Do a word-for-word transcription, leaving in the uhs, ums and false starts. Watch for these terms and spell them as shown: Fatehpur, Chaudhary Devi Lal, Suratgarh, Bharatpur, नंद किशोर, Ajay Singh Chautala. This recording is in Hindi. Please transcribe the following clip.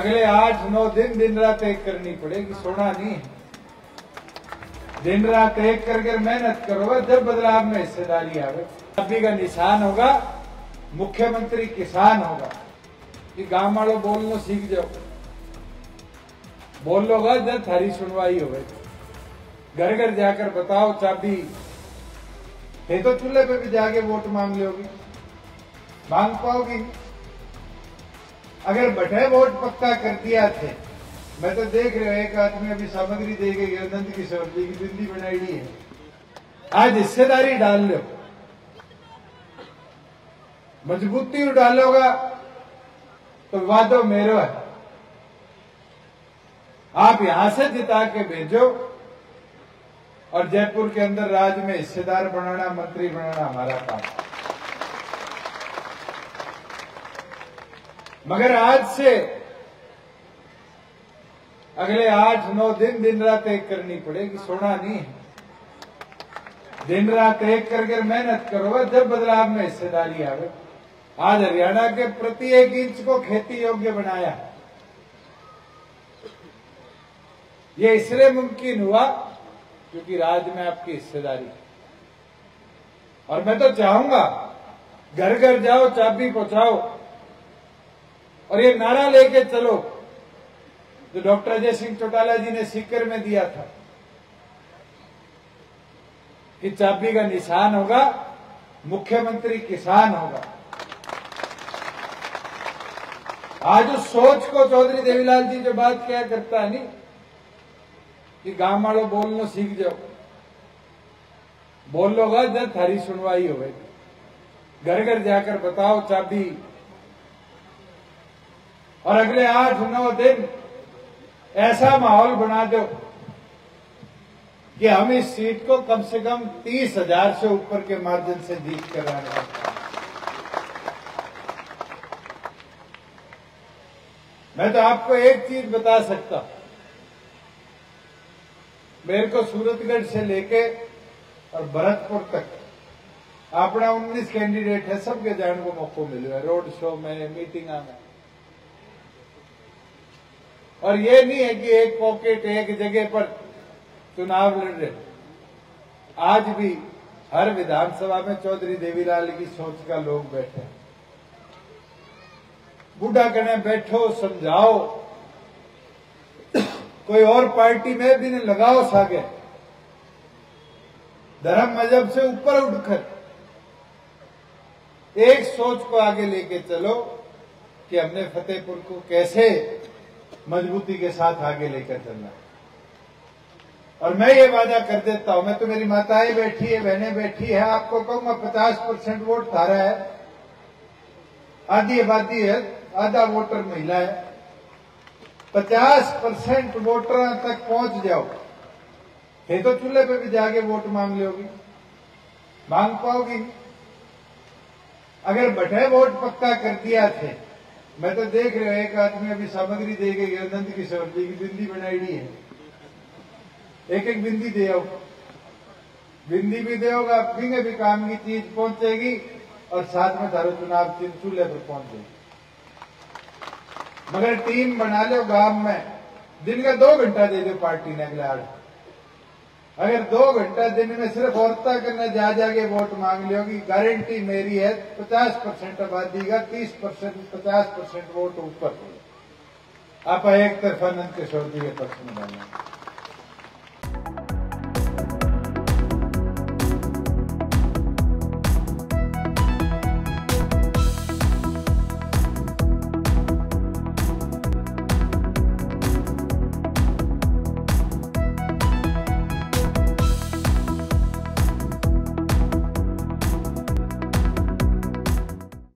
अगले आठ नौ दिन दिन रात एक करनी पड़ेगी, सोना नहीं। दिन रात एक करके मेहनत करोगे जब बदलाव में हिस्सेदारी आवे। अभी का निशान होगा मुख्यमंत्री किसान होगा। ये गांव वालों बोलना सीख जाओ, बोल लोगा जब थारी सुनवाई होगी। घर घर जाकर बताओ चाबी है तो चूल्हे पे भी जाके वोट मांग लोगी, मांग पाओगी। अगर बटे वोट पक्का कर दिया थे, मैं तो देख रहे हो एक आदमी अभी सामग्री दे के नंद की सब्जी की बिंदी बनाई नहीं है। आज हिस्सेदारी डाल लो, मजबूती डालोगा तो वादो मेरो है। आप यहां से जिता के भेजो और जयपुर के अंदर राज्य में हिस्सेदार बनाना, मंत्री बनाना हमारा काम है। मगर आज से अगले आठ नौ दिन दिन रात एक करनी पड़ेगी, सोना नहीं है। दिन रात एक करके मेहनत करोगे जब बदलाव में हिस्सेदारी आवे। आज हरियाणा के प्रति एक इंच को खेती योग्य बनाया, ये इसलिए मुमकिन हुआ क्योंकि राज्य में आपकी हिस्सेदारी। और मैं तो चाहूंगा घर घर जाओ, चाबी पहुंचाओ और ये नारा लेके चलो जो डॉक्टर अजय सिंह चौटाला जी ने सीकर में दिया था कि चाबी का निशान होगा मुख्यमंत्री किसान होगा। आज उस सोच को चौधरी देवीलाल जी जो बात क्या करता है नहीं कि गांव वालों बोलना सीख जाओ, बोल लोगा जब थारी सुनवाई होगी। घर घर जाकर बताओ चाबी और अगले आठ नौ दिन ऐसा माहौल बना दो कि हम इस सीट को कम से कम तीस हजार से ऊपर के मार्जिन से जीत कर आने वाले। मैं तो आपको एक चीज बता सकता हूं, मेरे को सूरतगढ़ से लेके और भरतपुर तक अपना उन्नीस कैंडिडेट है, सबके जाने को मौका मिले रोड शो में, मीटिंग में। और ये नहीं है कि एक पॉकेट एक जगह पर चुनाव लड़ रहे। आज भी हर विधानसभा में चौधरी देवीलाल की सोच का लोग बैठे। बूढ़ा कने बैठो, समझाओ, कोई और पार्टी में भी नहीं लगाओ सागे। धर्म मजहब से ऊपर उठकर एक सोच को आगे लेके चलो कि हमने फतेहपुर को कैसे मजबूती के साथ आगे लेकर चलना। और मैं ये वादा कर देता हूं, मैं तो मेरी माताएं बैठी है, बहनें बैठी है, आपको कहूंगा पचास परसेंट वोट थारा है, आधी आबादी है, आधा वोटर महिला है। पचास परसेंट वोटर तक पहुंच जाओ, ये तो चूल्हे पे भी जाके वोट मांग लोगी, मांग पाओगी। अगर बटे वोट पक्का कर दिया थे, मैं तो देख रहे हो एक आदमी अभी सामग्री दे के नंद की सब्जी की बिंदी बनाई नहीं है। एक एक बिंदी दे आओ, बिंदी भी देगा, फिंगे भी काम की चीज पहुंचेगी और साथ में तारो चुनाव चिन्ह चूल्हे पर पहुंचेगी। मगर टीम बना लो गांव में, दिन का दो घंटा दे दो पार्टी ने अगला। अगर दो घंटा दिन में सिर्फ औरता करना जा जाके वोट मांग लोगी, गारंटी मेरी है पचास परसेंट आबादी का तीस परसेंट पचास परसेंट वोट ऊपर आप एक तरफा नंद किशोर जी के पक्ष में डालेंगे।